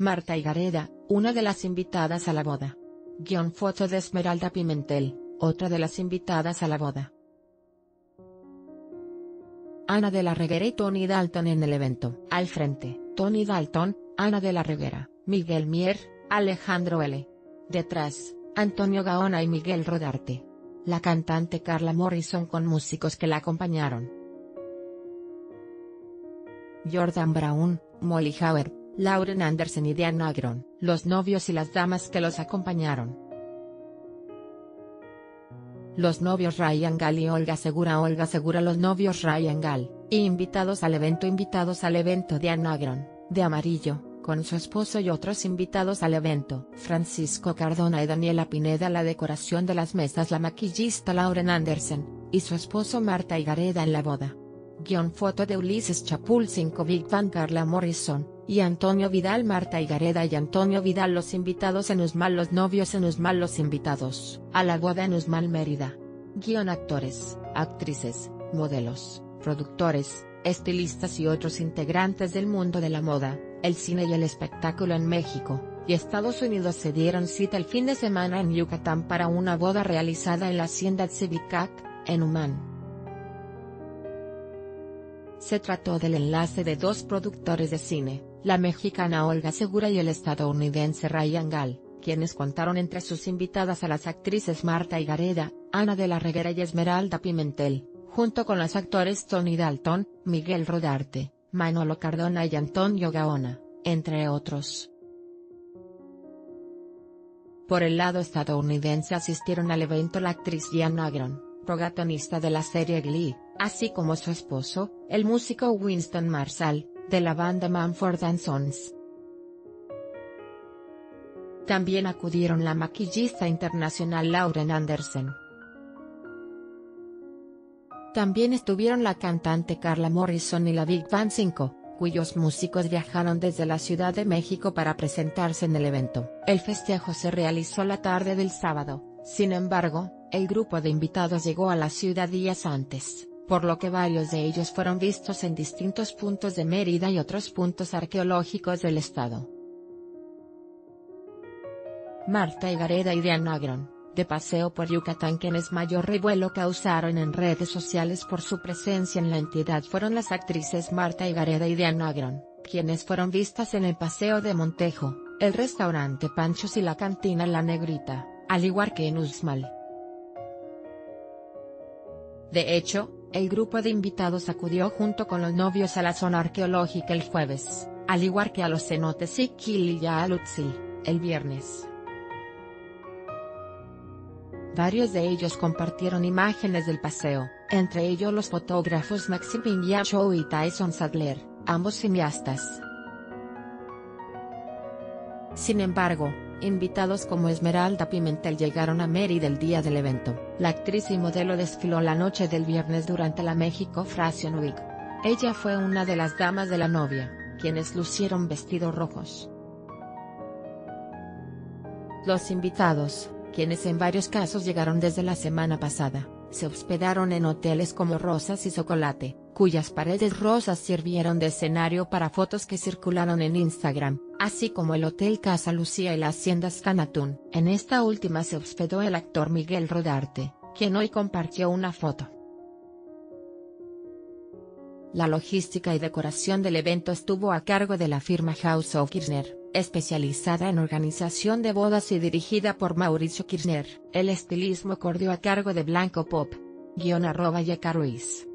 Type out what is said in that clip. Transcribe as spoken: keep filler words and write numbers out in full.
Martha Higareda, una de las invitadas a la boda. Guión foto de Esmeralda Pimentel, otra de las invitadas a la boda. Ana de la Reguera y Tony Dalton en el evento. Al frente, Tony Dalton, Ana de la Reguera, Miguel Mier, Alejandro L. Detrás, Antonio Gaona y Miguel Rodarte. La cantante Carla Morrison con músicos que la acompañaron. Jordan Brown, Molly Howard, Lauren Andersen y Dianna Agron. Los novios y las damas que los acompañaron. Los novios Ryan Gall y Olga Segura. Olga Segura Los novios Ryan Gall, y invitados al evento Invitados al evento Dianna Agron, de amarillo, con su esposo y otros invitados al evento. Francisco Cardona y Daniela Pineda. La decoración de las mesas. La maquillista Lauren Andersen, y su esposo Martha Higareda en la boda. Guión foto de Ulises Chapul. Cinco Big Band. Carla Morrison, y Antonio Vidal. Martha Higareda y Antonio Vidal los invitados en Uxmal. Los novios en Uxmal. Los invitados a la boda en Uxmal, Mérida. Guión actores, actrices, modelos, productores, estilistas y otros integrantes del mundo de la moda, el cine y el espectáculo en México y Estados Unidos se dieron cita el fin de semana en Yucatán para una boda realizada en la hacienda Civicat, en Uman. Se trató del enlace de dos productores de cine, la mexicana Olga Segura y el estadounidense Ryan Gall, quienes contaron entre sus invitadas a las actrices Martha Higareda, Ana de la Reguera y Esmeralda Pimentel, junto con los actores Tony Dalton, Miguel Rodarte, Manolo Cardona y Antonio Gaona, entre otros. Por el lado estadounidense asistieron al evento la actriz Dianna Agron, protagonista de la serie Glee, así como su esposo, el músico Winston Marshall, de la banda Mumford and Sons. También acudieron la maquillista internacional Lauren Andersen. También estuvieron la cantante Carla Morrison y la Big Band cinco, cuyos músicos viajaron desde la Ciudad de México para presentarse en el evento. El festejo se realizó la tarde del sábado, sin embargo, el grupo de invitados llegó a la ciudad días antes, por lo que varios de ellos fueron vistos en distintos puntos de Mérida y otros puntos arqueológicos del estado. Martha Higareda y Dianna Agron, de paseo por Yucatán, quienes mayor revuelo causaron en redes sociales por su presencia en la entidad fueron las actrices Martha Higareda y Dianna Agron, quienes fueron vistas en el Paseo de Montejo, el restaurante Pancho's y la cantina La Negrita, al igual que en Uxmal. De hecho, el grupo de invitados acudió junto con los novios a la zona arqueológica el jueves, al igual que a los cenotes Iquil y Yaalutsi, el viernes. Varios de ellos compartieron imágenes del paseo, entre ellos los fotógrafos Maxim Chow y Tyson Sadler, ambos cineastas. Sin embargo, invitados como Esmeralda Pimentel llegaron a Mérida el día del evento. La actriz y modelo desfiló la noche del viernes durante la México Fashion Week. Ella fue una de las damas de la novia, quienes lucieron vestidos rojos. Los invitados, quienes en varios casos llegaron desde la semana pasada, se hospedaron en hoteles como Rosas y Chocolate, cuyas paredes rosas sirvieron de escenario para fotos que circularon en Instagram, así como el Hotel Casa Lucía y la Hacienda Scanatún. En esta última se hospedó el actor Miguel Rodarte, quien hoy compartió una foto. La logística y decoración del evento estuvo a cargo de la firma House of Kirchner, especializada en organización de bodas y dirigida por Mauricio Kirchner. El estilismo corrió a cargo de Blanco Pop. Guión arroba Yeca Ruiz.